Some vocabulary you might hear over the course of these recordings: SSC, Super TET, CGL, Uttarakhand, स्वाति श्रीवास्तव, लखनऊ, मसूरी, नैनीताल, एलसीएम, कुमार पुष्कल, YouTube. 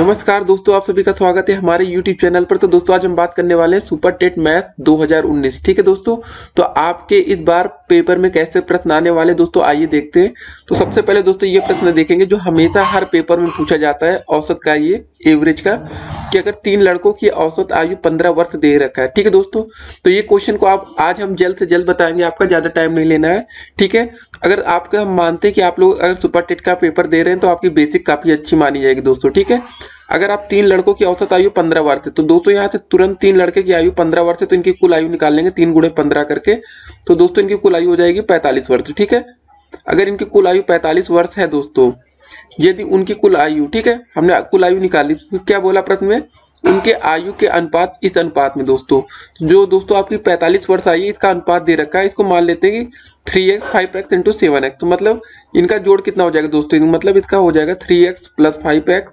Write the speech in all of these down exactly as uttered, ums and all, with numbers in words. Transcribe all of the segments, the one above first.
नमस्कार दोस्तों, आप सभी का स्वागत है हमारे YouTube चैनल पर। तो दोस्तों आज हम बात करने वाले हैं सुपर टेट मैथ्स दो हज़ार उन्नीस। ठीक है दोस्तों, तो आपके इस बार पेपर में कैसे प्रश्न आने वाले दोस्तों, आइए देखते हैं। तो सबसे पहले दोस्तों ये प्रश्न देखेंगे जो हमेशा हर पेपर में पूछा जाता है, औसत का ये एवरेज का, कि अगर तीन लड़कों की औसत आयु पंद्रह वर्ष दे रखा है। ठीक है दोस्तों, तो ये क्वेश्चन को आप आज हम जल्द से जल्द बताएंगे, आपका ज्यादा टाइम नहीं लेना है। ठीक है, अगर आपका हम मानते हैं कि आप लोग अगर सुपर टेट का पेपर दे रहे हैं तो आपकी बेसिक काफी अच्छी मानी जाएगी दोस्तों। ठीक है, अगर आप तीन लड़कों की औसत आयु पंद्रह वर्ष है, तो दोस्तों यहाँ से तुरंत तीन लड़के की आयु पंद्रह वर्ष है, तो इनकी कुल आयु निकाल लेंगे तीन गुणे पंद्रह करके, तो दोस्तों इनकी कुल आयु हो जाएगी पैंतालीस वर्ष। ठीक है, अगर इनकी कुल आयु पैंतालीस वर्ष है दोस्तों, यदि उनकी कुल आयु, ठीक है हमने कुल आयु निकाली, क्या बोला प्रश्न में, उनके आयु के अनुपात इस अनुपात में दोस्तों, जो दोस्तों आपकी पैंतालीस वर्ष आई है इसका अनुपात दे रखा है, इसको मान लेते हैं कि three x five x into seven x, तो मतलब इनका जोड़ कितना हो जाएगा दोस्तों, मतलब इसका हो जाएगा three x plus five x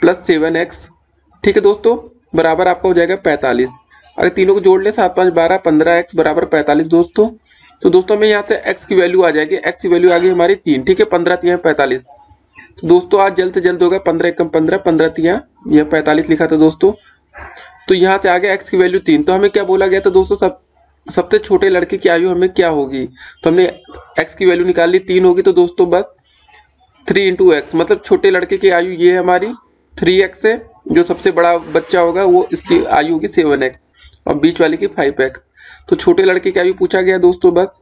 plus seven x. ठीक है दोस्तों, बराबर आपका हो जाएगा पैंतालीस। अगर तीनों को जोड़ ले सात पाँच बारह पंद्रह एक्स बराबर पैंतालीस दोस्तों। तो दोस्तों हमें यहाँ से एक्स की वैल्यू आ जाएगी, एक्स की वैल्यू आ गई हमारी तीन। ठीक है, पंद्रह तीन पैंतालीस, तो दोस्तों आज जल्द से जल्द होगा, पंद्रह एकम पंद्रह, पंद्रह तिया यह पैंतालीस लिखा था दोस्तों। तो यहाँ से आ गया एक्स की वैल्यू तीन। तो हमें क्या बोला गया था दोस्तों, सब सबसे छोटे लड़के की आयु हमें क्या होगी, तो हमने एक्स की वैल्यू निकाल ली, तीन होगी। तो दोस्तों बस थ्री इंटू एक्स, मतलब छोटे लड़के की आयु ये है हमारी थ्री एक्स है, जो सबसे बड़ा बच्चा होगा वो इसकी आयु होगी सेवन एक्स और बीच वाले की फाइव एक्स। तो छोटे लड़के की आयु पूछा गया दोस्तों, बस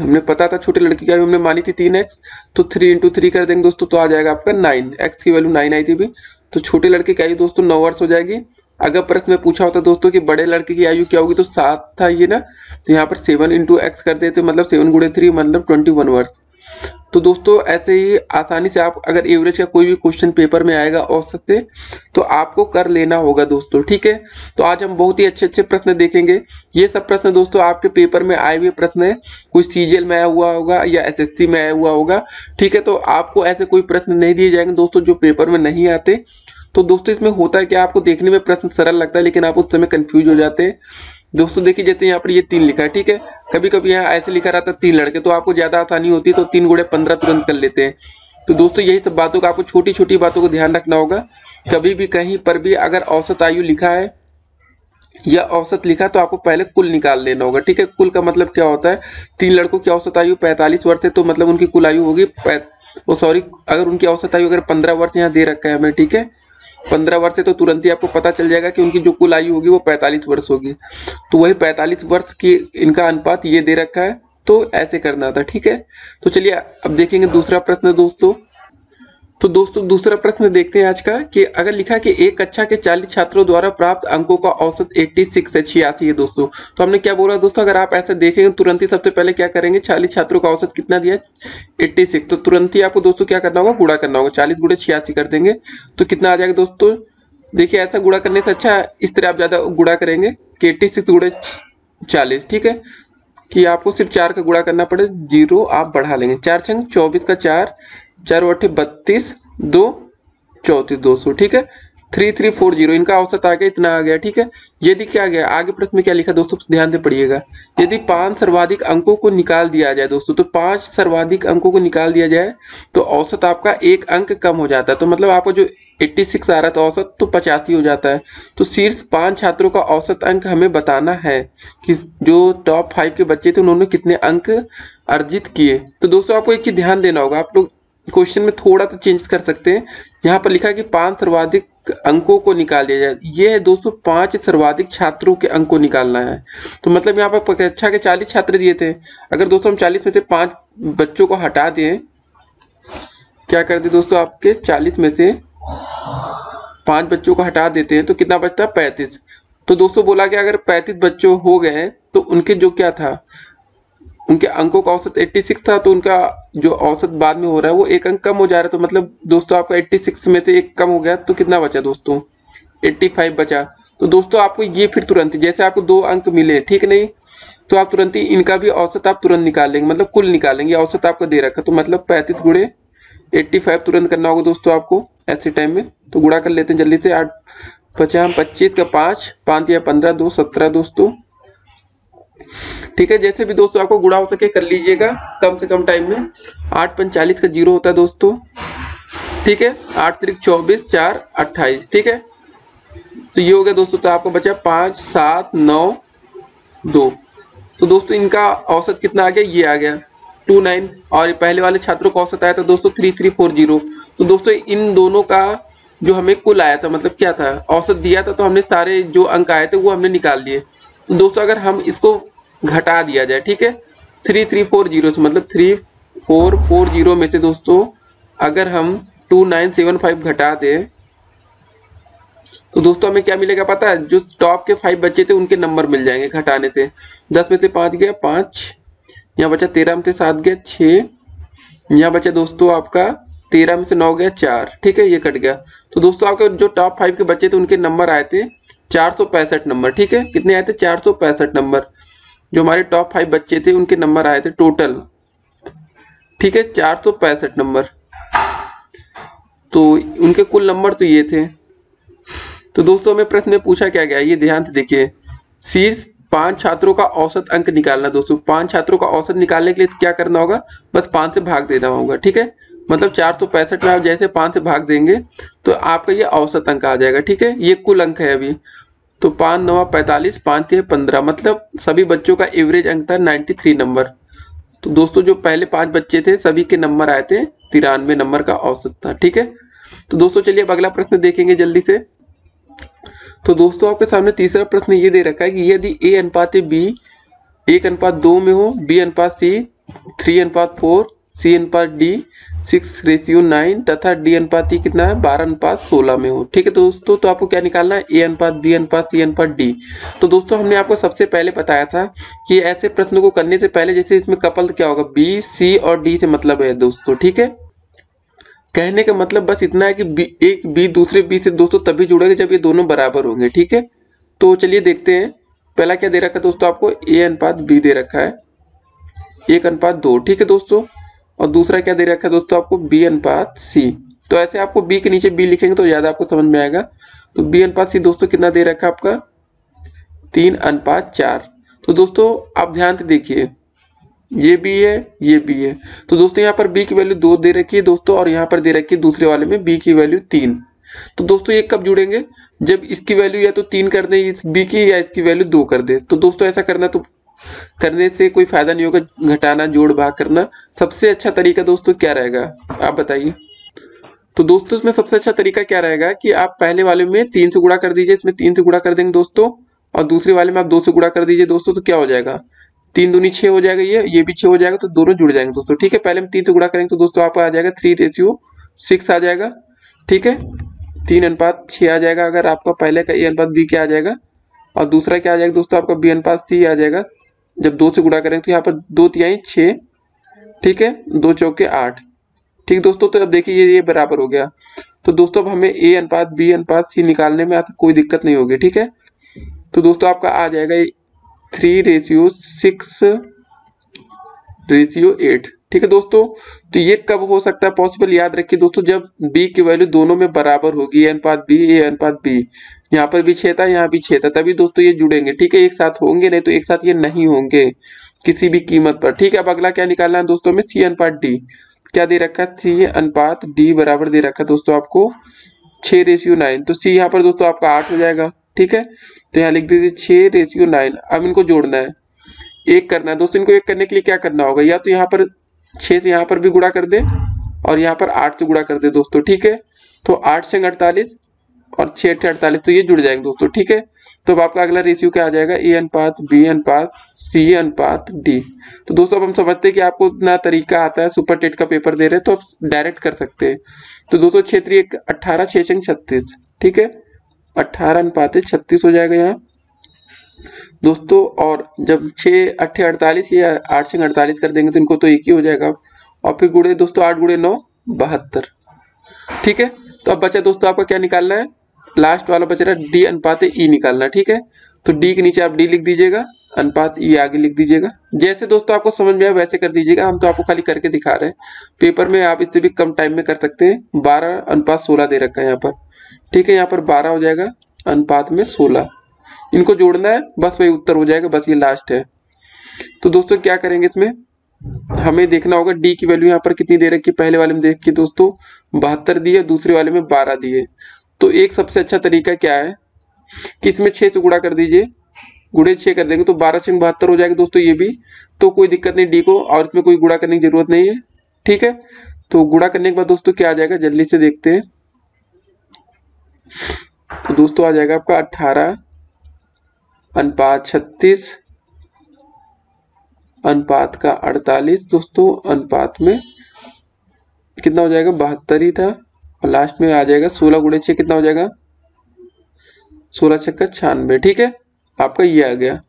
हमने पता था छोटे लड़की की आयु हमने मानी थी तीन एक्स, तो थ्री इंटू थ्री कर देंगे दोस्तों, तो आ जाएगा आपका नाइन। एक्स की वैल्यू नाइन आई थी भी, तो छोटे लड़के की आयु दोस्तों नौ वर्ष हो जाएगी। अगर प्रश्न में पूछा होता दोस्तों कि बड़े लड़के की आयु क्या होगी, तो सात था ये ना, तो यहाँ पर सेवन इंटू एक्स कर देते, मतलब सेवन गुड़े थ्री मतलब ट्वेंटी वन वर्ष। तो दोस्तों ऐसे ही आसानी से आप अगर एवरेज का कोई भी क्वेश्चन पेपर में आएगा औसत से, तो आपको कर लेना होगा दोस्तों। ठीक है, तो आज हम बहुत ही अच्छे अच्छे प्रश्न देखेंगे। ये सब प्रश्न दोस्तों आपके पेपर में आए हुए प्रश्न है, कोई सीजीएल में आया हुआ होगा या एसएससी में आया हुआ होगा। ठीक है, तो आपको ऐसे कोई प्रश्न नहीं दिए जाएंगे दोस्तों जो पेपर में नहीं आते। तो दोस्तों इसमें होता है कि आपको देखने में प्रश्न सरल लगता है, लेकिन आप उस समय कंफ्यूज हो जाते हैं दोस्तों। देखिए जैसे यहाँ पर ये तीन लिखा है, ठीक है, कभी कभी यहाँ ऐसे लिखा रहता है तीन लड़के, तो आपको ज्यादा आसानी होती है, तो तीन गुणे पंद्रह तुरंत कर लेते हैं। तो दोस्तों यही सब बातों का आपको छोटी छोटी बातों को ध्यान रखना होगा। कभी भी कहीं पर भी अगर औसत आयु लिखा है या औसत लिखा, तो आपको पहले कुल निकाल लेना होगा। ठीक है, कुल का मतलब क्या होता है, तीन लड़कों की औसत आयु पैंतालीस वर्ष है, तो मतलब उनकी कुल आयु होगी वो सॉरी अगर उनकी औसत आयु अगर पंद्रह वर्ष यहाँ दे रखा है हमें, ठीक है पंद्रह वर्ष है, तो तुरंत ही आपको पता चल जाएगा कि उनकी जो कुल आयु होगी वो पैंतालीस वर्ष होगी। तो वही पैंतालीस वर्ष की इनका अनुपात ये दे रखा है, तो ऐसे करना था। ठीक है, तो चलिए अब देखेंगे दूसरा प्रश्न दोस्तों। तो दोस्तों दूसरा प्रश्न देखते हैं आज का, कि अगर लिखा कि एक कक्षा के चालीस छात्रों द्वारा प्राप्त अंकों का औसत छियासी है, छियासी है दोस्तों। तो हमने क्या बोला दोस्तों, अगर आप ऐसे देखेंगे तुरंत ही सबसे पहले क्या करेंगे, चालीस छात्रों का औसत कितना दिया छियासी, तो तुरंत ही आपको दोस्तों क्या करना होगा, गुणा करना होगा। चालीस गुणे छियासी कर देंगे तो कितना आ जाएगा दोस्तों, देखिए ऐसा गुणा करने से अच्छा इस तरह आप ज्यादा गुणा करेंगे कि छियासी गुणे चालीस, ठीक है कि आपको सिर्फ चार का गुणा करना पड़े, जीरो आप बढ़ा लेंगे, चार छंग चौबीस का चार, चार अठे बत्तीस, दो चौतीस दो सौ। ठीक है, थ्री थ्री फोर जीरो इनका औसत आ गया, इतना आ गया। ठीक है, यदि क्या आ गया आगे प्रश्न में क्या लिखा दोस्तों, ध्यान से पढ़िएगा, यदि पांच सर्वाधिक अंकों को निकाल दिया जाए दोस्तों, तो पांच सर्वाधिक अंकों को निकाल दिया जाए तो औसत आपका एक अंक कम हो जाता है, तो मतलब आपको जो छियासी आ रहा था औसत, तो पचासी हो जाता है। तो शीर्ष पांच छात्रों का औसत अंक हमें बताना है कि जो टॉप फाइव के बच्चे थे उन्होंने कितने अंक अर्जित किए। तो दोस्तों आपको एक चीज ध्यान देना होगा, आप लोग क्वेश्चन में थोड़ा तो चेंज कर सकते हैं। यहाँ पर लिखा कि पांच सर्वाधिक अंकों को निकाल दिया जाए, ये है दोस्तों पांच सर्वाधिक छात्रों के अंक को निकालना है, तो मतलब यहाँ पर कक्षा के चालीस छात्र दिए थे, अगर दोस्तों हम चालीस में से पांच बच्चों को हटा दें, क्या कर दे दोस्तों आपके चालीस में से पांच बच्चों को हटा देते हैं, तो कितना बचता है पैंतीस। तो दोस्तों बोला गया अगर पैंतीस बच्चों हो गए तो उनके जो क्या था, उनके अंकों का औसत छियासी था, तो उनका जो औसत बाद में हो रहा है वो एक अंक कम हो जा रहा है, तो मतलब दोस्तों आपका छियासी में से एक कम हो गया, तो कितना बचा दोस्तों पचासी बचा। तो दोस्तों आपको ये फिर तुरंत जैसे आपको दो अंक मिले, ठीक नहीं, तो आप तुरंत ही इनका भी औसत आप तुरंत निकालेंगे, मतलब कुल निकालेंगे, औसत आपको दे रखा, तो मतलब पैंतीस गुड़े पचासी तुरंत करना होगा दोस्तों आपको ऐसे टाइम में। तो गुणा कर लेते हैं जल्दी से, आठ पचास पच्चीस का पाँच, पाँच या पंद्रह दो सत्रह दोस्तों। ठीक है, जैसे भी दोस्तों आपको गुणा हो सके कर लीजिएगा कम से कम टाइम में। आठ पंचालीस का जीरो होता है दोस्तों, ठीक है, आठ त्रिक चौबीस, चार अट्ठाईस, ठीक है। तो ये हो गया दोस्तों, तो आपको बचा पांच सात नौ दो। तो दोस्तों इनका औसत कितना आ गया, ये आ गया टू नाइन, और पहले वाले छात्रों का औसत आया था दोस्तों थ्री थ्री फोर जीरो। तो दोस्तों इन दोनों का जो हमें कुल आया था, मतलब क्या था, औसत दिया था, तो हमने सारे जो अंक आए थे वो हमने निकाल लिए। तो दोस्तों अगर हम इसको घटा दिया जाए, ठीक है, थ्री थ्री फोर जीरो से, मतलब थ्री फोर फोर जीरो में से दोस्तों अगर हम टू नाइन सेवन फाइव घटा दें, तो दोस्तों हमें क्या मिलेगा पता है, जो टॉप के फाइव बच्चे थे उनके नंबर मिल जाएंगे घटाने से। दस में से पाँच गया पाँच, यहाँ बचा तेरह में से सात गया छः, यहाँ बचा दोस्तों आपका तेरह में से नौ गया चार, ठीक है, ये कट गया। तो दोस्तों आपके जो टॉप फाइव के बच्चे थे उनके नंबर आए थे चार सौ पैंसठ नंबर, ठीक है, कितने आए थे, चार सौ पैंसठ नंबर जो हमारे टॉप फाइव बच्चे थे उनके नंबर आए थे टोटल, ठीक है, चार सौ पैंसठ नंबर। तो उनके कुल नंबर तो ये थे। तो दोस्तों हमें प्रश्न में पूछा क्या गया, ये ध्यान से देखिए, शीर्ष पांच छात्रों का औसत अंक निकालना। दोस्तों पांच छात्रों का औसत निकालने के लिए क्या करना होगा, बस पांच से भाग देना होगा, ठीक है, मतलब चार सौ पैंसठ में आप जैसे पांच से भाग देंगे तो आपका ये औसत अंक आ जाएगा, ठीक है, ये कुल अंक है अभी। तो पाँच नवा पैंतालीस, पाँच के पंद्रह, मतलब सभी बच्चों का एवरेज अंक था नाइन्टी थ्री नंबर। तो दोस्तों जो पहले पांच बच्चे थे सभी के नंबर आए थे तिरानवे नंबर का औसत था, ठीक है। तो दोस्तों चलिए अब अगला प्रश्न देखेंगे जल्दी से। तो दोस्तों आपके सामने तीसरा प्रश्न ये दे रखा है कि यदि ए अनुपात बी एक अनुपात दो में हो, बी अनुपात सी थ्री अनुपात फोर, सी अनुपात डी सिक्स रेशियो नाइन तथा डी अनुपात ई कितना है बारह अनुपात सोलह में हो, ठीक है। तो दोस्तों तो आपको क्या निकालना है, ए अनुपात बी अनुपात सी अनुपात डी। तो दोस्तों हमने आपको सबसे पहले बताया था कि ऐसे प्रश्नों को करने से पहले जैसे इसमें कपल क्या होगा, बी सी और डी से मतलब है दोस्तों, ठीक है। कहने का मतलब बस इतना है कि बी, एक बी दूसरे बी से दोस्तों तभी जुड़ेगा जब ये दोनों बराबर होंगे, ठीक है। तो चलिए देखते हैं पहला क्या दे रखा है दोस्तों, आपको ए अनुपात बी दे रखा है एक अनुपात दो, ठीक है दोस्तों, और दूसरा क्या दे रखा है दोस्तों आपको बी अनुपात सी। तो ऐसे आपको बी के नीचे बी लिखेंगे तो ज्यादा आपको समझ में आएगा। तो बी अनुपात सी दोस्तों कितना दे रखा है आपका तीन अनुपात चार। तो दोस्तों आप ध्यान से देखिए, ये बी है ये बी है, तो दोस्तों यहाँ पर बी की वैल्यू दो दे रखी है दोस्तों, और यहाँ पर दे रखी है दूसरे वाले में बी की वैल्यू तीन। तो दोस्तों ये कब जुड़ेंगे, जब इसकी वैल्यू या तो तीन कर दे इस बी की, या इसकी वैल्यू दो कर दे। तो दोस्तों ऐसा करना तो करने से कोई फायदा नहीं होगा, घटाना जोड़ भाग करना सबसे अच्छा तरीका दोस्तों क्या रहेगा आप बताइए। तो दोस्तों इसमें सबसे अच्छा तरीका क्या रहेगा कि आप पहले वाले में तीन से गुणा कर दीजिए, इसमें तीन से गुणा कर देंगे दोस्तों, और दूसरे वाले में आप दो से गुणा कर दीजिए दोस्तों। तो क्या हो जाएगा, तीन दूनी छः हो जाएगा, ये ये भी छः हो जाएगा, तो दोनों जुड़ जाएंगे दोस्तों, ठीक है। पहले हम तीन से गुणा करेंगे तो दोस्तों आपका आ जाएगा थ्री रेशियो सिक्स आ जाएगा, ठीक है, तीन अनुपात छः आ जाएगा अगर आपका पहले का ए अनुपात बी क्या आ जाएगा, और दूसरा क्या आ जाएगा दोस्तों आपका बी अनुपात सी आ जाएगा। जब दो से गुणा करेंगे तो यहाँ पर दो तिहाई छः, ठीक है, दो चौके आठ, ठीक दोस्तों। तो अब देखिए ये ये बराबर हो गया। तो दोस्तों अब हमें ए अनुपात बी अनुपात सी निकालने में कोई दिक्कत नहीं होगी, ठीक है। तो दोस्तों आपका आ जाएगा three ratio six ratio eight, ठीक है दोस्तों। तो ये कब हो सकता है पॉसिबल, याद रखिए दोस्तों जब b की वैल्यू दोनों में बराबर होगी, a अनुपात b a अनुपात b, यहाँ पर भी छः था यहाँ भी छः था, तभी दोस्तों ये जुड़ेंगे, ठीक है, एक साथ होंगे, नहीं तो एक साथ ये नहीं होंगे किसी भी कीमत पर, ठीक है। अब अगला क्या निकालना है दोस्तों में, c अनुपात d क्या दे रखा है, c अनुपात d बराबर दे रखा है दोस्तों आपको छः रेशियो नाइन। तो c यहाँ पर दोस्तों आपका आठ हो जाएगा, ठीक है, तो यहाँ लिख दीजिए छः रेशियो नाइन। अब इनको जोड़ना है, एक करना है दोस्तों। इनको एक करने के लिए क्या करना होगा, या तो यहाँ पर छः से यहाँ पर भी गुणा कर दे और यहाँ पर आठ से गुणा कर दे दोस्तों, ठीक है। तो आठ से अड़तालीस और छः से अड़तालीस, तो ये जुड़ जाएंगे दोस्तों, ठीक है। तो अब आपका अगला रेशियो क्या आ जाएगा, ए अनुपात बी अनुपात सी अनुपात डी। तो दोस्तों अब हम समझते हैं कि आपको इतना तरीका आता है, सुपर टेट का पेपर दे रहे हैं तो आप डायरेक्ट कर सकते हैं। तो दोस्तों छः त्रिक एक अट्ठारह, छः संग छत्तीस, ठीक है, अट्ठारह अनुपात छत्तीस हो जाएगा यहाँ दोस्तों। और जब छः अट्ठे अड़तालीस या आठ से अड़तालीस कर देंगे तो इनको तो एक ही हो जाएगा, और फिर गुणे दोस्तों आठ गुणे नौ बहत्तर, ठीक है। तो अब बचा दोस्तों आपका क्या निकालना है, लास्ट वाला बचा रहा डी अनुपात ई निकालना, ठीक है। तो डी के नीचे आप डी लिख दीजिएगा, अनुपात ई आगे लिख दीजिएगा। जैसे दोस्तों आपको समझ में आए वैसे कर दीजिएगा, हम तो आपको खाली करके दिखा रहे हैं, पेपर में आप इससे भी कम टाइम में कर सकते हैं। बारह अनुपात सोलह दे रखा है यहाँ पर, ठीक है, यहाँ पर बारह हो जाएगा अनुपात में सोलह, इनको जोड़ना है बस, वही उत्तर हो जाएगा, बस ये लास्ट है। तो दोस्तों क्या करेंगे इसमें, हमें देखना होगा डी की वैल्यू यहाँ पर कितनी दे रखी है। पहले वाले में देखिए दोस्तों बहत्तर दी है, दूसरे वाले में बारह दी है। तो एक सबसे अच्छा तरीका क्या है कि इसमें छह से गुणा कर दीजिए, गुणे छह कर देंगे तो बारह छह बहत्तर हो जाएगा दोस्तों, ये भी तो कोई दिक्कत नहीं डी को, और इसमें कोई गुणा करने की जरूरत नहीं है। ठीक है, तो गुणा करने के बाद दोस्तों क्या आ जाएगा जल्दी से देखते हैं। तो दोस्तों आ जाएगा आपका अट्ठारह अनुपात छत्तीस अनुपात का अड़तालीस। दोस्तों अनुपात में कितना हो जाएगा, बहत्तर ही था, और लास्ट में आ जाएगा सोलह गुणे छह कितना हो जाएगा, सोलह छक्का छियानवे। ठीक है, आपका ये आ गया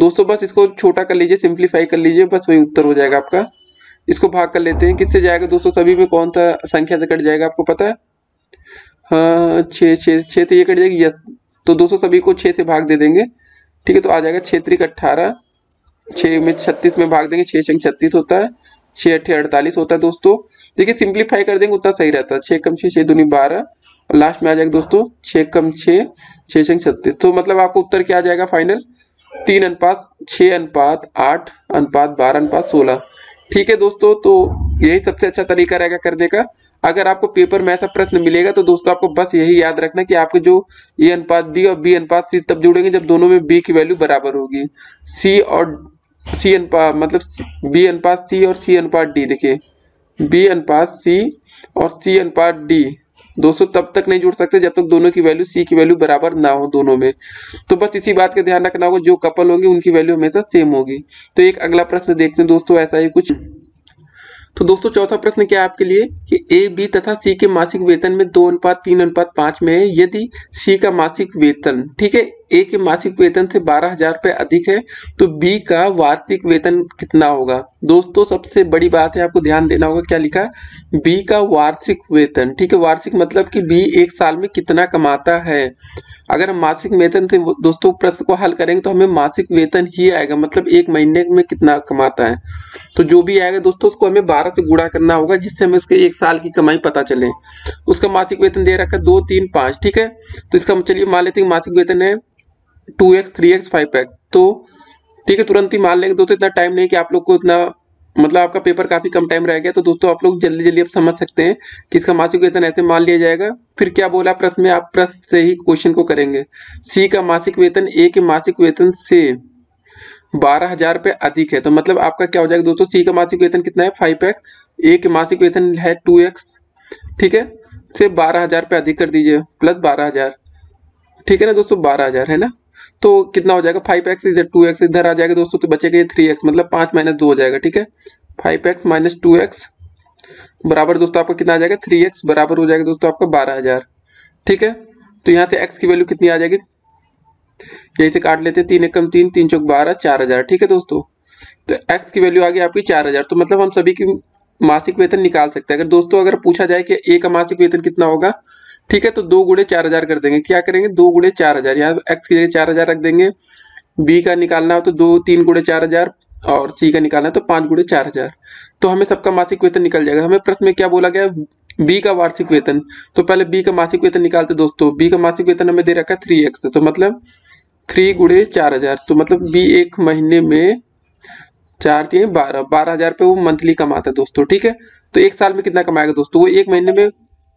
दोस्तों। बस इसको छोटा कर लीजिए, सिंप्लीफाई कर लीजिए, बस वही उत्तर हो जाएगा आपका। इसको भाग कर लेते हैं, किससे जाएगा दोस्तों, सभी में कौन सा संख्या से कट जाएगा आपको पता है। हाँ, छः छः छः से ये कट जाएगी, यस। तो दोस्तों सभी को छः से भाग दे देंगे। ठीक है, तो आ जाएगा छः त्रिक अट्ठारह, छः में छत्तीस में भाग देंगे, छः छंग छत्तीस होता है, छः अट्ठे अड़तालीस होता है दोस्तों। देखिए सिंप्लीफाई कर देंगे उतना सही रहता है। छः कम छः, छः दूनी बारह, और लास्ट में आ जाएगा दोस्तों छः कम छः, छः छंग छत्तीस। तो मतलब आपको उत्तर क्या आ जाएगा फाइनल, तीन अनुपात छः अनुपात आठ अनुपात बारह अनुपात सोलह। ठीक है दोस्तों, तो यही सबसे अच्छा तरीका रहेगा करने का। अगर आपको पेपर में ऐसा प्रश्न मिलेगा तो दोस्तों आपको बस यही याद रखना कि आपके जो ए अनुपात बी और बी अनुपात सी तब जुड़ेंगे जब दोनों में बी की वैल्यू बराबर होगी। सी और सी अनुपात मतलब बी अनुपात सी और सी अनुपात डी, देखिए बी अनुपात सी और सी अनुपात डी दोस्तों तब तक नहीं जुड़ सकते जब तक दोनों की वैल्यू सी की वैल्यू बराबर ना हो दोनों में। तो बस इसी बात का ध्यान रखना होगा, जो कपल होंगे उनकी वैल्यू हमेशा सेम होगी। तो एक अगला प्रश्न देखते हैं दोस्तों, ऐसा ही कुछ। तो दोस्तों चौथा प्रश्न क्या है आपके लिए कि ए बी तथा सी के मासिक वेतन में दो अनुपात तीन अनुपात पांच में है, यदि सी का मासिक वेतन ठीक है ए के मासिक वेतन से बारह हजार रुपये अधिक है तो बी का वार्षिक वेतन कितना होगा। दोस्तों सबसे बड़ी बात है आपको ध्यान देना होगा क्या लिखा, बी का वार्षिक वेतन। ठीक है, वार्षिक मतलब कि बी एक साल में कितना कमाता है। अगर हम मासिक वेतन से दोस्तों प्रश्न को हल करेंगे तो हमें मासिक वेतन ही आएगा, मतलब एक महीने में कितना कमाता है। तो जो भी आएगा दोस्तों उसको हमें बारह से गुणा करना होगा जिससे हमें उसके एक साल की कमाई पता चले। उसका मासिक वेतन दे रखा है दो तीन पांच। ठीक है, तो इसका चलिए मान लेते हैं मासिक वेतन है two x three x five x. तो ठीक है तुरंत ही मान लेंगे दोस्तों, इतना टाइम नहीं कि आप लोग को इतना मतलब आपका पेपर काफी कम टाइम रह गया। तो दोस्तों आप लोग जल्दी जल्दी आप समझ सकते हैं कि इसका मासिक वेतन ऐसे मान लिया जाएगा। फिर क्या बोला प्रश्न में, आप प्रश्न से ही क्वेश्चन को करेंगे। सी का मासिक वेतन ए के मासिक वेतन से बारह हजार रुपये अधिक है तो मतलब आपका क्या हो जाएगा दोस्तों, सी का मासिक वेतन कितना है फाइव एक्स, ए के मासिक वेतन है टू एक्स। ठीक है, से बारह हजार रुपये अधिक कर दीजिए प्लस बारह हजार। ठीक है ना दोस्तों, बारह हजार है ना, तो कितना हो जाएगा फाइव एक्स इधर टू एक्स इधर आ जाएगा दोस्तों, तो बचेगा ये थ्री एक्स मतलब पांच माइनस दो हो जाएगा। ठीक है, five x minus two x बराबर दोस्तों आपका कितना आ जाएगा थ्री एक्स बराबर हो जाएगा दोस्तों आपका बारह हजार। ठीक है, तो यहाँ से x की वैल्यू कितनी आ जाएगी, यही से काट लेते हैं, तीन एकम तीन, तीन चौक बारह, चार हजार। ठीक है दोस्तों, तो x की वैल्यू आ गई आपकी चार हजार। तो मतलब हम सभी की मासिक वेतन निकाल सकते हैं। अगर दोस्तों अगर पूछा जाए कि a का मासिक वेतन कितना होगा, ठीक है, तो दो गुणे चार हजार कर देंगे। क्या करेंगे, दो गुणे चार हजार, यहाँ एक्स की जगह चार हजार रख देंगे। बी का निकालना हो तो दो तीन गुणे चार हजार और सी का निकालना है तो पांच गुणे चार हजार। तो हमें सबका मासिक वेतन निकल जाएगा। हमें प्रश्न में क्या बोला गया, बी का वार्षिक वेतन। तो पहले बी का मासिक वेतन निकालते दोस्तों, बी का मासिक वेतन हमें दे रखा है थ्री एक्स तो मतलब थ्री गुणे चार हजार तो मतलब बी एक महीने में चार तीन बारह, बारह हजार पे वो मंथली कमाता है दोस्तों। ठीक है, तो एक साल में कितना कमाएगा दोस्तों, वो एक महीने में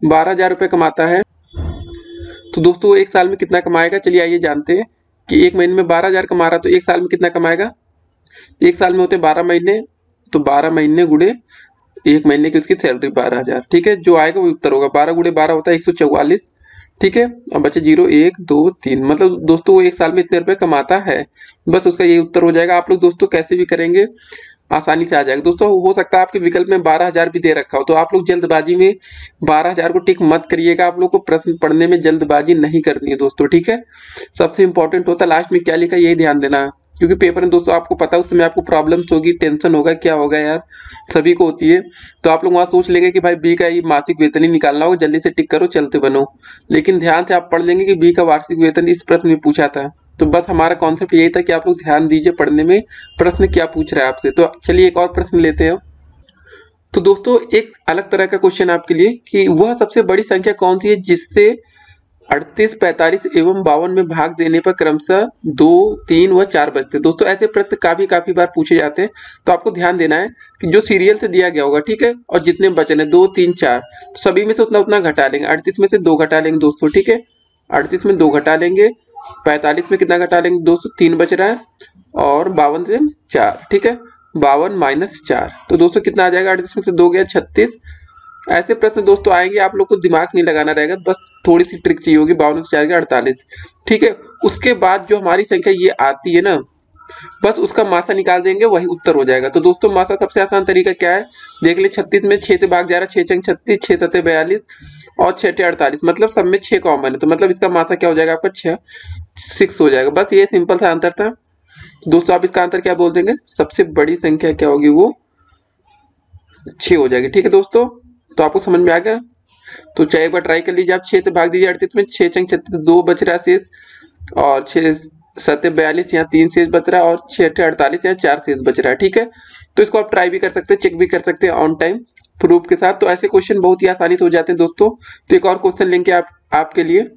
बारह हजार रुपये कमाता है तो दोस्तों वो एक साल में कितना कमाएगा। चलिए आइए जानते हैं कि एक महीने में बारह हजार कमा रहा तो एक साल में कितना कमाएगा। एक साल में होते बारह महीने तो बारह महीने गुड़े एक महीने की उसकी सैलरी बारह हजार। ठीक है, जो आएगा वो उत्तर होगा, बारह गुड़े बारह होता है एक सौ चौवालीस। ठीक है, और बचे जीरो एक दो तीन, मतलब दोस्तों वो एक साल में इतने रुपये कमाता है। बस उसका यही उत्तर हो जाएगा। आप लोग दोस्तों कैसे भी करेंगे आसानी से आ जाएगा दोस्तों। हो सकता है आपके विकल्प में बारह हजार भी दे रखा हो तो आप लोग जल्दबाजी में बारह हजार को टिक मत करिएगा। आप लोग को प्रश्न पढ़ने में जल्दबाजी नहीं करनी है दोस्तों। ठीक है, सबसे इंपॉर्टेंट होता है लास्ट में क्या लिखा, यही ध्यान देना, क्योंकि पेपर में दोस्तों आपको पता है उस समय आपको प्रॉब्लम्स होगी, टेंशन होगा, क्या होगा यार सभी को होती है। तो आप लोग वहाँ सोच लेंगे कि भाई बी का ये मासिक वेतन ही निकालना होगा, जल्दी से टिक करो चलते बनो। लेकिन ध्यान से आप पढ़ लेंगे कि बी का वार्षिक वेतन इस प्रश्न में पूछा था। तो बस हमारा कॉन्सेप्ट यही था कि आप लोग ध्यान दीजिए पढ़ने में प्रश्न क्या पूछ रहा है आपसे। तो चलिए एक और प्रश्न लेते हैं। तो दोस्तों एक अलग तरह का क्वेश्चन आपके लिए कि वह सबसे बड़ी संख्या कौन सी है जिससे अड़तीस, पैंतालीस एवं बावन में भाग देने पर क्रमशः दो, तीन व चार बचते। दोस्तों ऐसे प्रश्न काफी काफी बार पूछे जाते हैं, तो आपको ध्यान देना है कि जो सीरियल से दिया गया होगा, ठीक है, और जितने बचन है दो, तीन, चार, तो सभी में से उतना उतना घटा लेंगे। अड़तीस में से दो घटा लेंगे दोस्तों, ठीक है, अड़तीस में दो घटा लेंगे, पैंतालीस में कितना घटा लेंगे दोस्तों, तीन बच रहा है, और बावन से चार, ठीक है, बावन माइनस चार, तो दोस्तों कितना आ जाएगा, अड़तीस में से दो गया छत्तीस। ऐसे प्रश्न दोस्तों आएंगे, आप लोग को दिमाग नहीं लगाना रहेगा, बस थोड़ी सी ट्रिक चाहिए होगी। बावन से चार गया अड़तालीस, ठीक है। उसके बाद जो हमारी संख्या ये आती है ना, बस उसका मासा निकाल देंगे, वही उत्तर हो जाएगा। तो दोस्तों मासा सबसे आसान तरीका क्या है, देख ले, छत्तीस में छह से भाग जा रहा, छह चंग छत्तीस, छह सत्ते बयालीस और छठे अड़तालीस, मतलब सब में छह कॉमन है, तो मतलब इसका मासा क्या हो जाएगा आपका, छह, सिक्स हो जाएगा। बस ये सिंपल सा आंसर था दोस्तों। आप इसका आंसर क्या बोल देंगे, सबसे बड़ी संख्या क्या होगी, वो छह हो जाएगी, ठीक है दोस्तों। तो आपको समझ में आ गया, तो चाहे एक बार ट्राई कर लीजिए, आप छह से भाग दीजिए अड़तीस में, छह चंग छत्तीस, दो बच रहा शेष, और छह सत्ते बयालीस, यहाँ तीन शेष बच रहा है, और छह अट्ठे अड़तालीस, यहाँ चार शेष बच रहा है, ठीक है। तो इसको आप ट्राई भी कर सकते हैं, चेक भी कर सकते हैं ऑन टाइम प्रूफ के साथ। तो ऐसे क्वेश्चन बहुत ही आसानी से हो जाते हैं दोस्तों। तो एक और क्वेश्चन लेंगे आप आपके लिए।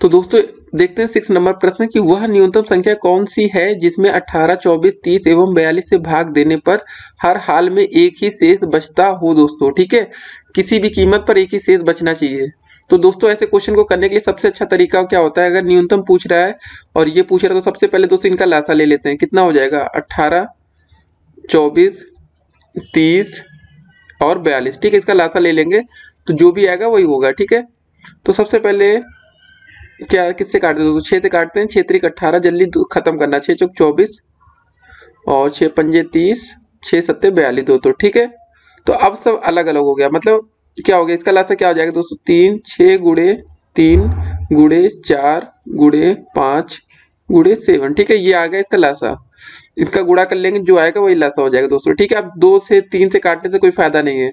तो दोस्तों देखते हैं सिक्स नंबर प्रश्न कि वह न्यूनतम संख्या कौन सी है जिसमें अठारह, चौबीस, तीस एवं बयालीस से भाग देने पर हर हाल में एक ही शेष बचता हो दोस्तों, ठीक है, किसी भी कीमत पर एक ही शेष बचना चाहिए। तो दोस्तों ऐसे क्वेश्चन को करने के लिए सबसे अच्छा तरीका क्या होता है, अगर न्यूनतम पूछ रहा है और ये पूछ रहा है, तो सबसे पहले दोस्तों इनका लासा ले लेते हैं, कितना हो जाएगा, अट्ठारह, चौबीस, तीस और बयालीस, ठीक है, इसका लासा ले लेंगे, तो जो भी आएगा वही होगा, ठीक है। तो सबसे पहले क्या किससे काटते हैं दोस्तों, छह से काटते हैं, छह त्रिक अट्ठारह, जल्दी खत्म करना, छह चौक चौबीस और छह पंजे तीस, छह सत्ते बयालीस दोस्तों, ठीक है। तो अब सब अलग अलग हो गया, मतलब क्या हो गया, इसका लासा क्या हो जाएगा दोस्तों, तीन, छह गुड़े तीन गुड़े चार गुड़े पांच गुड़े सेवन, ठीक है, ये आ गया इसका लासा। इसका गुड़ा कर लेंगे, जो आएगा वही लासा हो जाएगा दोस्तों, ठीक है। अब दो से तीन से काटने से कोई फायदा नहीं है,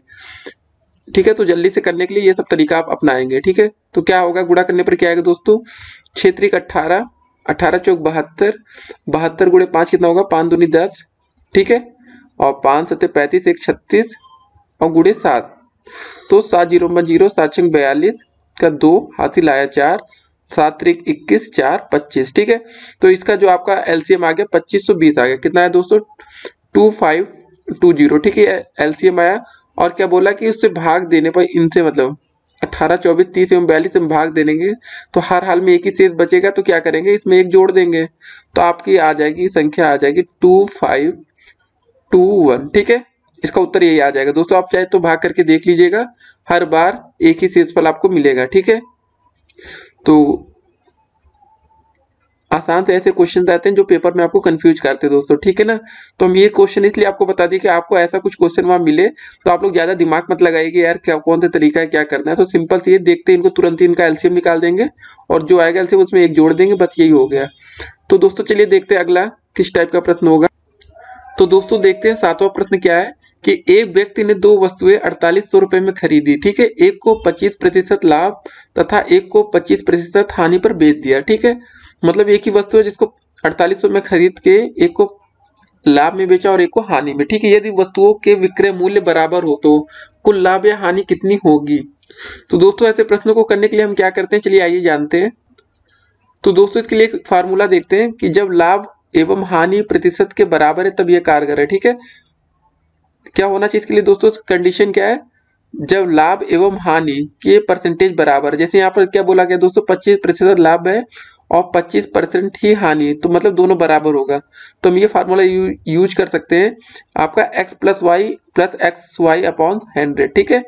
ठीक है। तो जल्दी से करने के लिए ये सब तरीका आप अपनाएंगे, ठीक है। तो क्या होगा, गुड़ा करने पर क्या आएगा दोस्तों, क्षेत्रीय अट्ठारह, अट्ठारह चौक बहत्तर, बहत्तर गुड़े पांच कितना होगा, पांच दूनी दस, ठीक है, और पांच सत्ते पैंतीस, एक छत्तीस और गुड़े सात, तो सात जीरो में जीरो, सात छंग बयालीस का दो, हाथी लाया चार, सात त्रिक इक्कीस, चार पच्चीस, ठीक है। तो इसका जो आपका एलसीएम आ गया पच्चीस सौ बीस आ गया, कितना है दोस्तों, टू फाइव टू जीरो, ठीक है, एलसीएम आया। और क्या बोला कि उससे भाग देने पर, इनसे मतलब अट्ठारह, चौबीस, तीस एवं बयालीस से भाग दे देंगे तो हर हाल में एक ही शेष बचेगा, तो क्या करेंगे, इसमें एक जोड़ देंगे, तो आपकी आ जाएगी संख्या आ जाएगी टू फाइव टू वन, ठीक है, इसका उत्तर यही आ जाएगा दोस्तों। आप चाहे तो भाग करके देख लीजिएगा, हर बार एक ही शेष फल आपको मिलेगा, ठीक है। तो आसान से ऐसे क्वेश्चन आते हैं जो पेपर में आपको कंफ्यूज करते हैं दोस्तों, ठीक है ना। तो हम ये क्वेश्चन इसलिए आपको बता दिए कि आपको ऐसा कुछ क्वेश्चन वहां मिले तो आप लोग ज्यादा दिमाग मत लगाइए यार क्या कौन सा तरीका है क्या करना है। तो सिंपल से ये देखते हैं, इनको तुरंत ही इनका एलसीएम निकाल देंगे और जो आएगा एलसीएम उसमें एक जोड़ देंगे, बस यही हो गया। तो दोस्तों चलिए देखते हैं अगला किस टाइप का प्रश्न होगा। तो दोस्तों देखते हैं सातवां प्रश्न क्या है कि एक व्यक्ति ने दो वस्तुएं अड़तालीस सौ रुपए में खरीदी, ठीक है, एक को पच्चीस प्रतिशत लाभ तथा एक को पच्चीस प्रतिशत हानि पर बेच दिया, ठीक है, मतलब एक ही वस्तु है जिसको अड़तालीस सौ में खरीद के एक को लाभ में बेचा और एक को हानि में, ठीक है। यदि वस्तुओं के विक्रय मूल्य बराबर हो तो कुल लाभ या हानि कितनी होगी। तो दोस्तों ऐसे प्रश्नों को करने के लिए हम क्या करते हैं, चलिए आइए जानते हैं। तो दोस्तों इसके लिए एक फार्मूला देखते हैं कि जब लाभ एवं हानि प्रतिशत के बराबर है तब यह कारगर है, ठीक है। क्या होना चाहिए इसके लिए दोस्तों, कंडीशन क्या है, जब लाभ एवं हानि के परसेंटेज बराबर है। जैसे यहाँ पर क्या बोला गया दोस्तों, पच्चीस प्रतिशत लाभ है और पच्चीस परसेंट ही हानि, तो मतलब दोनों बराबर होगा। तो हम ये फार्मूला यू, यूज कर सकते हैं, आपका x plus y plus x y upon hundred, ठीक है,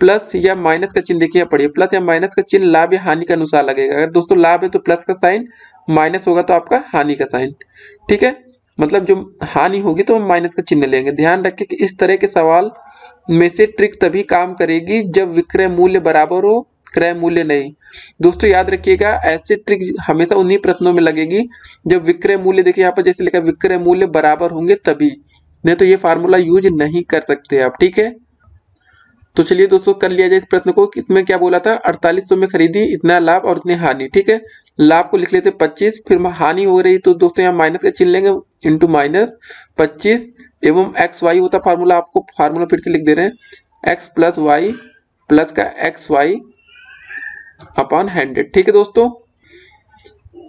प्लस या माइनस का चिन्ह देखिए पढ़िए, प्लस या माइनस का चिन्ह लाभ या हानि के अनुसार लगेगा। अगर दोस्तों लाभ है तो प्लस का साइन, माइनस होगा तो आपका हानि का साइन, ठीक है, मतलब जो हानि होगी तो हम माइनस का चिन्ह लेंगे। ध्यान रखें कि इस तरह के सवाल में से ट्रिक तभी काम करेगी जब विक्रय मूल्य बराबर हो, क्रय मूल्य नहीं। दोस्तों याद रखिएगा ऐसे ट्रिक हमेशा उन्हीं प्रश्नों में लगेगी जब विक्रय मूल्य, देखिए यहाँ पर जैसे लिखा विक्रय मूल्य बराबर होंगे तभी, नहीं तो ये फार्मूला यूज नहीं कर सकते आप, ठीक है। तो चलिए दोस्तों कर लिया जाए इस प्रश्न को। इसमें क्या बोला था, अड़तालीस सौ में खरीदी, इतना लाभ और इतनी हानि, ठीक है। लाभ को लिख लेते पच्चीस, फिर हानि हो रही तो दोस्तों यहाँ माइनस का चिन्ह लेंगे, इंटू माइनस पच्चीस एवं एक्स वाई होता फार्मूला, आपको फार्मूला फिर से लिख दे रहे हैं, एक्स प्लस वाई प्लस का एक्स वाई अपॉन हंड्रेड। ठीक है दोस्तों,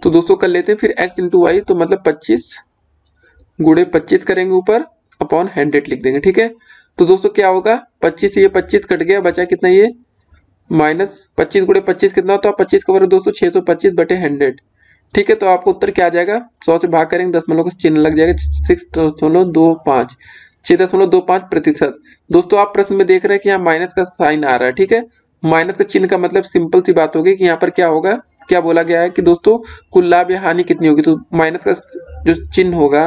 तो दोस्तों कर लेते हैं फिर x इंटू वाई, तो मतलब पच्चीस गुड़े पच्चीस करेंगे ऊपर अपॉन हंड्रेड लिख देंगे। ठीक है, तो दोस्तों क्या होगा, पच्चीस ये पच्चीस कट गया, बचा कितना ये माइनस पच्चीस गुड़े पच्चीस कितना होता है, पच्चीस का वर्ग दोस्तों छः सौ पच्चीस बटे हंड्रेड। ठीक है, तो आपको उत्तर क्या आ जाएगा, सौ से भाग करेंगे दशमलव का चिन्ह लग जाएगा, सिक्स दशमलव दो पाँच छः दशमलव दो पाँच प्रतिशत। दोस्तों आप प्रश्न में देख रहे हैं कि यहाँ माइनस का साइन आ रहा है। ठीक है, माइनस का चिन्ह का मतलब सिंपल सी बात होगी कि यहाँ पर क्या होगा, क्या बोला गया है कि दोस्तों कुल लाभ या हानि कितनी होगी, तो माइनस का जो चिन्ह होगा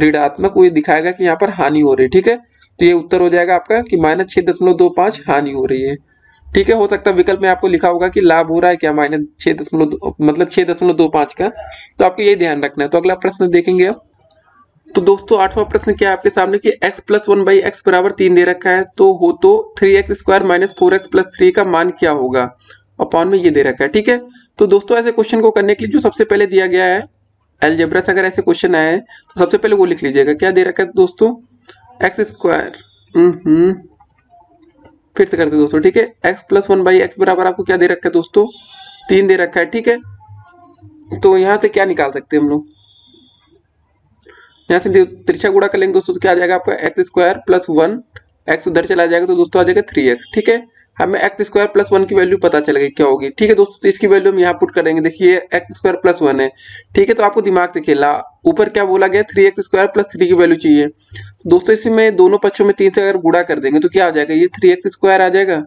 ऋणात्मक वो ये दिखाएगा कि यहाँ पर हानि हो रही है। ठीक है, तो ये उत्तर हो जाएगा आपका कि माइनस छः दशमलव दो पाँच हानि हो रही है। ठीक है, हो सकता है विकल्प में आपको लिखा होगा कि लाभ हो रहा है क्या माइनस छः दशमलव दो मतलब छः दशमलव दो पाँच का, तो आपको ये ध्यान रखना है। तो अगला प्रश्न देखेंगे आप। तो दोस्तों आठवां प्रश्न क्या है आपके सामने कि x plus one by x बराबर तीन दे रखा है, तो हो तो three x square minus four x plus three का मान क्या होगा अपॉन में ये दे रखा है। ठीक है, तो दोस्तों ऐसे क्वेश्चन को करने के लिए जो सबसे पहले दिया गया है एलजेब्रा से अगर ऐसे क्वेश्चन आए तो सबसे पहले वो लिख लीजिएगा। क्या दे रखा है दोस्तों, एक्स स्क्वायर फिर से करते दोस्तों। ठीक है, x plus one by x बराबर आपको क्या दे रखा है दोस्तों, तीन दे रखा है। ठीक है, तो यहाँ से क्या निकाल सकते हैं हम लोग, यहाँ से तिरछा गुणा कर लेंगे दोस्तों, तो क्या आ जाएगा आपका x square plus one, x उधर चला जाएगा तो दोस्तों आ जाएगा थ्री एक्स। ठीक है, हमें एक्स स्क्वायर प्लस वन की वैल्यू पता चल गई क्या होगी। ठीक है दोस्तों, तो इसकी वैल्यू हम यहाँ पुट करेंगे, देखिए एक्स स्क्वायर प्लस वन है। ठीक है, तो आपको दिमाग से खेला, ऊपर क्या बोला गया three x square plus three की वैल्यू चाहिए। दोस्तों इसमें दोनों पक्षों में तीन से अगर गुणा कर देंगे तो क्या आ जाएगा, ये थ्री एक्स स्क्वायर आ जाएगा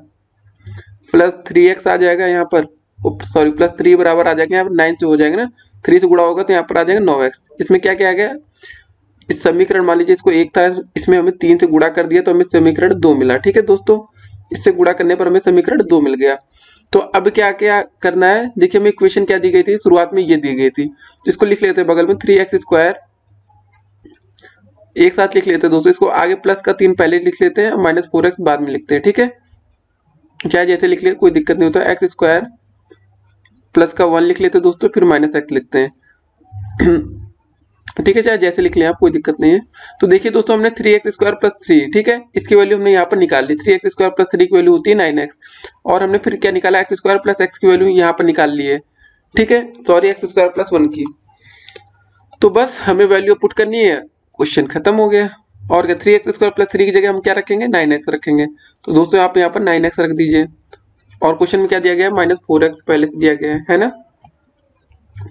प्लस थ्री एक्स आ जाएगा यहाँ पर, सॉरी प्लस थ्री बराबर आ जाएगा यहाँ पर नाइन से हो जाएगा ना, थ्री से गुणा होगा तो यहाँ पर आ जाएगा नौ एक्स। इसमें क्या क्या आ गया, इस समीकरण मान लीजिए इसको एक था, इसमें हमें तीन से गुणा कर दिया तो हमें समीकरण दो मिला। ठीक है दोस्तों, इससे गुणा करने पर हमें समीकरण दो मिल गया। तो अब क्या क्या करना है, देखिए हमें इक्वेशन क्या दी गई थी, शुरुआत में ये दी गई थी, इसको लिख लेते हैं बगल में थ्री एक्स स्क्वायर एक साथ लिख लेते हैं दोस्तों, इसको आगे प्लस का तीन पहले लिख लेते हैं, माइनस फोर एक्स बाद में लिखते हैं। ठीक है, चाहे जैसे लिख ले कोई दिक्कत नहीं होता, एक्स स्क्वायर प्लस का वन लिख लेते हैं दोस्तों, फिर माइनस एक्स लिखते हैं। ठीक है, चाहे जैसे लिख लें आप कोई दिक्कत नहीं है। तो देखिए दोस्तों हमने three x square plus three, ठीक है इसकी वैल्यू हमने यहाँ पर निकाल ली, three x square plus three की वैल्यू होती है नाइन एक्स, और हमने फिर क्या निकाला एक्स स्क्वायर प्लस एक्स की वैल्यू यहाँ पर निकाल ली है। ठीक है, sorry x square plus one की, तो बस हमें वैल्यू पुट करनी है, क्वेश्चन खत्म हो गया। और क्या three x square plus three की जगह हम क्या रखेंगे, नाइन एक्स रखेंगे, तो दोस्तों आप यहाँ पर नाइन एक्स रख दीजिए। और क्वेश्चन में क्या दिया गया है, माइनस फोर एक्स पहले से दिया गया है, है ना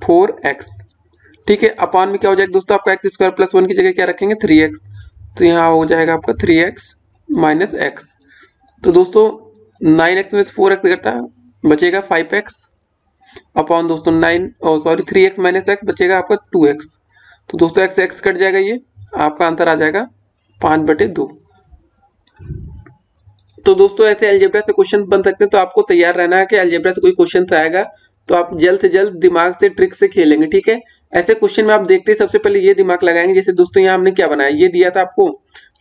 फोर एक्स। ठीक है, अपॉन में क्या हो जाएगा दोस्तों आपका एक्स स्क्वायर प्लस वन की जगह क्या रखेंगे थ्री एक्स, तो यहाँ हो जाएगा आपका थ्री एक्स माइनस एक्स, तो दोस्तों नाइन एक्स में फोर एक्स घटा बचेगा फाइव एक्स अपॉन दोस्तों nine oh sorry three x minus x बचेगा आपका टू एक्स, तो दोस्तों एक्स एक्स कट जाएगा, ये आपका आंसर आ जाएगा पाँच बटे दो। तो दोस्तों ऐसे अलजेब्रा से क्वेश्चन बन सकते हैं, तो आपको तैयार रहना है कि अलजेब्रा से कोई क्वेश्चन आएगा तो आप जल्द से जल्द दिमाग से ट्रिक से खेलेंगे। ठीक है, ऐसे क्वेश्चन में आप देखते हैं सबसे पहले ये दिमाग लगाएंगे, जैसे दोस्तों यहाँ हमने क्या बनाया, ये दिया था आपको।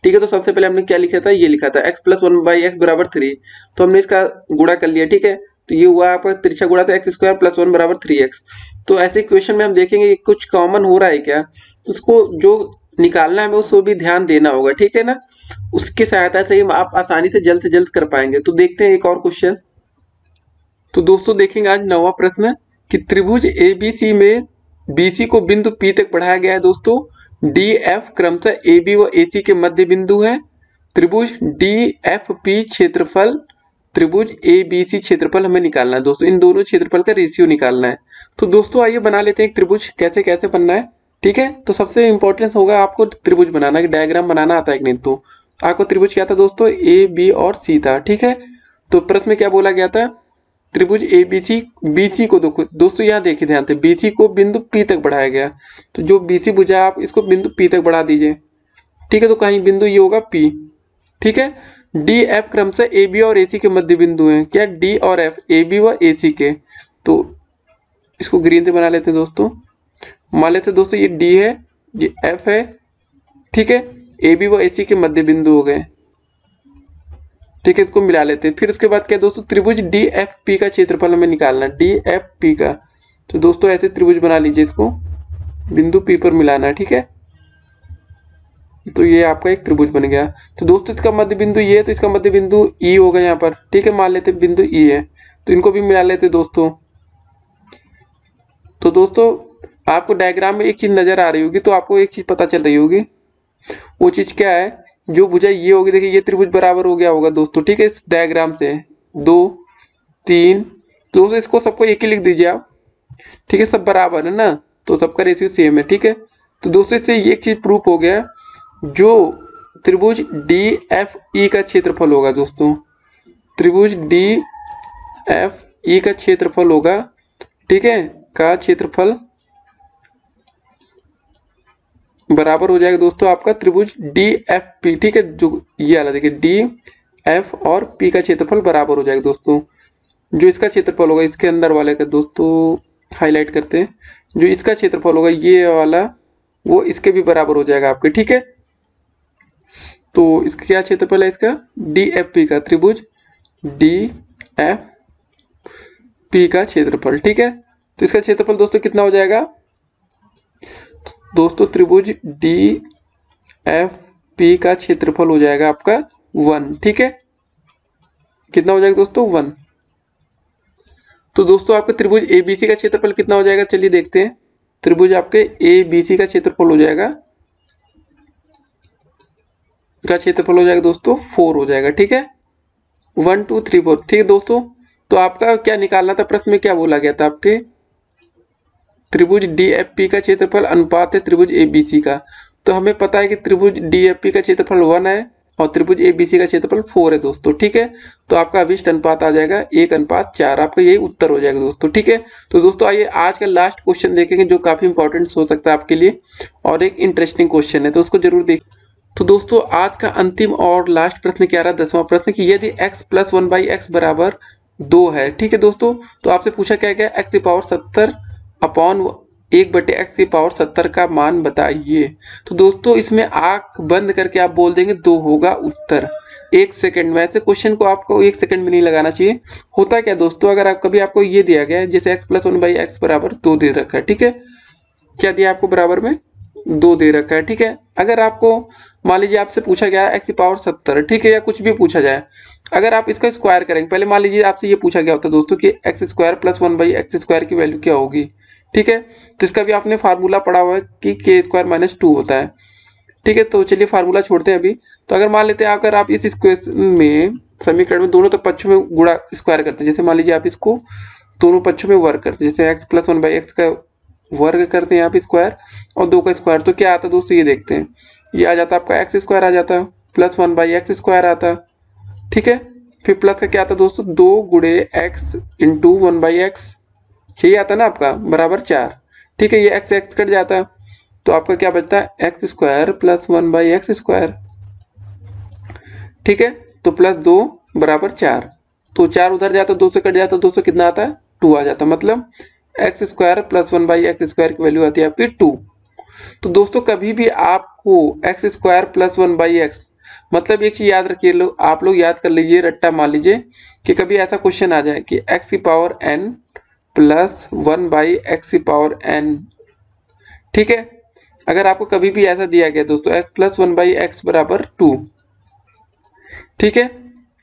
ठीक है, तो सबसे पहले हमने क्या लिखा था, ये लिखा था x plus one by x बराबर थ्री, तो हमने इसका गुणा कर लिया। ठीक है, तो ये हुआ आपका तिरछा गुणा था एक्स स्क्वायर प्लस वन बराबर थ्री एक्स। तो ऐसे क्वेश्चन में हम देखेंगे कुछ कॉमन हो रहा है क्या, तो उसको जो निकालना है हमें उसको भी ध्यान देना होगा। ठीक है ना, उसकी सहायता से आप आसानी से जल्द से जल्द कर पाएंगे। तो देखते हैं एक और क्वेश्चन। तो दोस्तों देखेंगे आज नौवां प्रश्न कि त्रिभुज एबीसी में बीसी को बिंदु पी तक बढ़ाया गया है। दोस्तों डी एफ क्रमशः एबी व एसी के मध्य बिंदु है। त्रिभुज डी एफ पी क्षेत्रफल त्रिभुज एबीसी क्षेत्रफल हमें निकालना है। दोस्तों इन दोनों क्षेत्रफल का रेशियो निकालना है। तो दोस्तों आइए बना लेते हैं एक त्रिभुज, कैसे कैसे बनना है। ठीक है, तो सबसे इंपॉर्टेंस होगा आपको त्रिभुज बनाना, कि डायग्राम बनाना आता है कि नहीं। तो आपको त्रिभुज क्या था दोस्तों, ए बी और सी था। ठीक है, तो प्रश्न में क्या बोला गया था, त्रिभुज एबीसी बीसी को देखो दोस्तों, यहाँ देखिए ध्यान से, बीसी को बिंदु पी तक बढ़ाया गया, तो जो बीसी बुझा आप इसको बिंदु पी तक बढ़ा दीजिए। ठीक है, तो कहीं बिंदु ये होगा पी। ठीक है, डी एफ क्रमशः एबी और एसी के मध्य बिंदु हैं। क्या डी और एफ एबी व एसी के, तो इसको ग्रीन से बना लेते हैं दोस्तों। मान लेते हैं दोस्तों ये डी है, ये एफ है। ठीक है, एबी व एसी के मध्य बिंदु हो गए। ठीक है, इसको मिला लेते हैं। फिर उसके बाद क्या दोस्तों, त्रिभुज डी एफ पी का क्षेत्रफल हमें निकालना, डी एफ पी का। तो दोस्तों ऐसे त्रिभुज बना लीजिए, इसको बिंदु पी पर मिलाना है। ठीक है, तो ये आपका एक त्रिभुज बन गया। तो दोस्तों इसका मध्य बिंदु ये है, तो इसका मध्य बिंदु ई होगा यहाँ पर। ठीक है, मान लेते हैं बिंदु ई है। तो इनको भी मिला लेते दोस्तों। तो दोस्तों आपको डायग्राम में एक चीज नजर आ रही होगी, तो आपको एक चीज पता चल रही होगी, वो चीज क्या है, जो भुजा ये होगी, देखिए ये त्रिभुज बराबर हो गया होगा दोस्तों, ठीक है, इस डायग्राम से दो तीन, दोस्तों इसको सबको एक ही लिख दीजिए आप, ठीक है, सब बराबर है ना, तो सबका रेशियो सेम है, ठीक है। तो दोस्तों इससे एक चीज प्रूफ हो गया, जो त्रिभुज डी एफ ई का क्षेत्रफल होगा दोस्तों, त्रिभुज डी एफ ई का क्षेत्रफल होगा, ठीक है, का क्षेत्रफल बराबर हो जाएगा दोस्तों आपका त्रिभुज डी एफ पी, ठीक है, जो ये वाला देखिए डी एफ और पी का क्षेत्रफल बराबर हो जाएगा दोस्तों, जो इसका क्षेत्रफल होगा, इसके अंदर वाले का दोस्तों हाईलाइट करते हैं, जो इसका क्षेत्रफल होगा ये वाला, वो इसके भी बराबर हो जाएगा आपके, ठीक है। तो इसका क्या क्षेत्रफल है, इसका डी एफ पी का, त्रिभुज डी एफ पी का क्षेत्रफल, ठीक है। तो इसका क्षेत्रफल दोस्तों कितना हो जाएगा दोस्तों, त्रिभुज डी एफ पी का क्षेत्रफल हो जाएगा आपका वन, ठीक है, कितना हो जाएगा दोस्तों, वन। तो दोस्तों आपका त्रिभुज ए बी सी का क्षेत्रफल कितना हो जाएगा, चलिए देखते हैं, त्रिभुज आपके ए बी सी का क्षेत्रफल हो जाएगा, का क्षेत्रफल हो जाएगा दोस्तों फोर हो जाएगा, ठीक है, वन टू थ्री फोर, ठीक है दोस्तों। तो आपका क्या निकालना था, प्रश्न में क्या बोला गया था आपके, त्रिभुज डीएफपी का क्षेत्रफल अनुपात है त्रिभुज एबीसी का, तो हमें पता है कि त्रिभुज डीएफपी का क्षेत्रफल वन है और त्रिभुज एबीसी का क्षेत्रफल फोर है दोस्तों, ठीक है। तो आपका अभिष्ट अनुपात आ जाएगा एक अनुपात चार, आपका यही उत्तर हो जाएगा दोस्तों, ठीक है। तो दोस्तों आइए आज का लास्ट क्वेश्चन देखेंगे, जो काफी इंपॉर्टेंट हो सकता है आपके लिए और एक इंटरेस्टिंग क्वेश्चन है, तो उसको जरूर देखिए। तो दोस्तों आज का अंतिम और लास्ट प्रश्न क्या रहा, दसवां प्रश्न, कि यदि x plus one by x बराबर दो है, ठीक है दोस्तों, तो आपसे पूछा क्या क्या, एक्स की पावर सत्तर अपॉन एक बटे एक्स की पावर सत्तर का मान बताइए। तो दोस्तों इसमें आंख बंद करके आप बोल देंगे दो होगा उत्तर, एक सेकंड में, ऐसे क्वेश्चन को आपको एक सेकंड में नहीं लगाना चाहिए। होता क्या दोस्तों, अगर आप कभी आपको ये दिया गया है, जैसे x plus one by x बराबर दो दे रखा है, ठीक है, क्या दिया आपको, बराबर में दो दे रखा है, ठीक है। अगर आपको मान लीजिए आपसे पूछा गया एक्स की पावर सत्तर, ठीक है, या कुछ भी पूछा जाए, अगर आप इसका स्क्वायर करेंगे, पहले मान लीजिए आपसे ये पूछा गया होता दोस्तों कि x square plus one by x square की वैल्यू क्या होगी, ठीक है, तो इसका भी आपने फार्मूला पढ़ा हुआ है कि के स्क्वायर माइनस टू होता है, ठीक है। तो चलिए फार्मूला छोड़ते हैं अभी। तो अगर मान लेते हैं, अगर आप इस इक्वेशन में, समीकरण में दोनों तो पक्षों में गुणा स्क्वायर करते हैं, जैसे मान लीजिए आप इसको दोनों पक्षों में वर्ग करते हैं, जैसे x plus one by x का वर्ग करते हैं आप स्क्वायर और दो का स्क्वायर, तो क्या आता है दोस्तों, ये देखते हैं, ये आ जाता है आपका एक्स स्क्वायर आ जाता है, plus one by x square आता है, ठीक है। फिर प्लस का क्या आता है दोस्तों, दो गुणे x into one by x, यही आता है ना आपका, बराबर चार, ठीक है। ये एक्स एक्स कट जाता है, तो आपका क्या बचता है, x square plus one by x square, ठीक है, तो प्लस दो बराबर चार, तो चार उधर जाता है, दो से कट जाता है, दो से कितना आता है, टू आ जाता है, मतलब x square plus one by x square की वैल्यू आती है आपकी टू। तो दोस्तों कभी भी आपको x square plus one by x, मतलब एक चीज याद रखिए, लो, आप लोग याद कर लीजिए, रट्टा मान लीजिए कि कभी ऐसा क्वेश्चन आ जाए कि एक्स की power N plus one by x की पावर एन, ठीक है, अगर आपको कभी भी ऐसा दिया गया दोस्तों x plus one by x बराबर टू, ठीक है,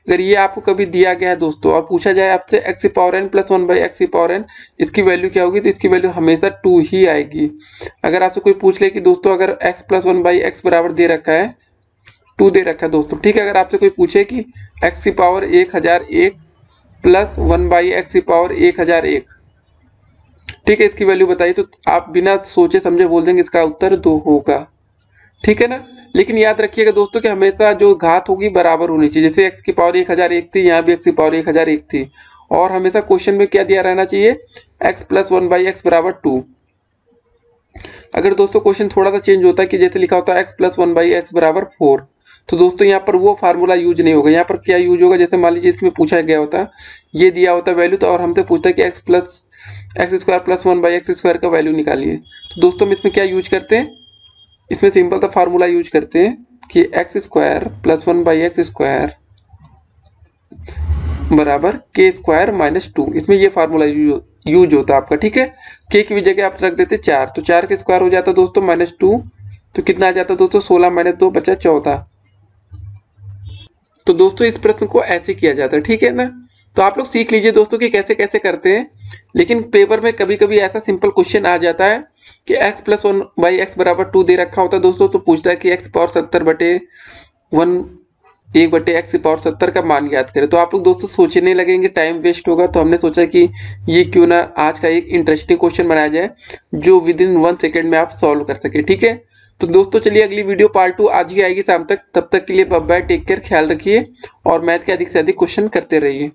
अगर ये आपको कभी दिया गया है दोस्तों और पूछा जाए आपसे एक्स की power N plus one by x की पावर एन, इसकी वैल्यू क्या होगी, तो इसकी वैल्यू हमेशा टू ही आएगी। अगर आपसे कोई पूछ ले कि दोस्तों अगर x plus one by x बराबर दे रखा है, टू दे रखा है दोस्तों, ठीक है, अगर आपसे कोई पूछे कि एक्स की पावर एक हजार एक प्लस वन बाई एक्स की पावर एक हजार एक, ठीक है, इसकी वैल्यू बताइए, तो आप बिना सोचे समझे बोल देंगे इसका उत्तर दो होगा, ठीक है ना। लेकिन याद रखिएगा दोस्तों कि हमेशा जो घात होगी बराबर होनी चाहिए, जैसे x की पावर एक हजार एक थी, यहाँ भी x की पावर एक हजार एक थी, और हमेशा क्वेश्चन में क्या दिया रहना चाहिए, x plus one by x बराबर टू। अगर दोस्तों क्वेश्चन थोड़ा सा चेंज होता है कि जैसे लिखा होता है x plus one by x बराबर फोर, तो दोस्तों यहाँ पर वो फार्मूला यूज नहीं होगा, यहाँ पर क्या यूज होगा, जैसे मान लीजिए इसमें पूछा गया होता, ये दिया होता वैल्यू, तो और हमसे पूछता है कि x plus x square plus one by x square का वैल्यू निकालिए, तो दोस्तों हम इसमें क्या यूज करते हैं, इसमें सिंपल सा फार्मूला यूज करते हैं कि x square plus one by x square बराबर के स्क्वायर माइनस टू, इसमें ये फार्मूला यूज होता है आपका, ठीक है। के की जगह आप रख देते चार, तो चार के स्क्वायर हो जाता दोस्तों माइनस टू, तो कितना आ जाता दोस्तों सोलह माइनस दो बचा चौदह। तो दोस्तों इस प्रश्न को ऐसे किया जाता है, ठीक है ना। तो आप लोग सीख लीजिए दोस्तों कि कैसे कैसे करते हैं। लेकिन पेपर में कभी कभी ऐसा सिंपल क्वेश्चन आ जाता है कि x plus one by x बराबर टू दे रखा होता है दोस्तों, तो पूछता है कि एक्स पावर सत्तर बटे वन एक बटे एक्स पावर सत्तर का मान याद करें। तो आप लोग दोस्तों सोचने लगेंगे, टाइम वेस्ट होगा। तो हमने सोचा कि ये क्यों ना आज का एक इंटरेस्टिंग क्वेश्चन बनाया जाए जो विद इन वन सेकेंड में आप सॉल्व कर सके। ठीक है, तो दोस्तों चलिए अगली वीडियो पार्ट टू आज ही आएगी शाम तक। तब तक के लिए बाय बाय, टेक केयर, ख्याल रखिए और मैथ के अधिक से अधिक क्वेश्चन करते रहिए।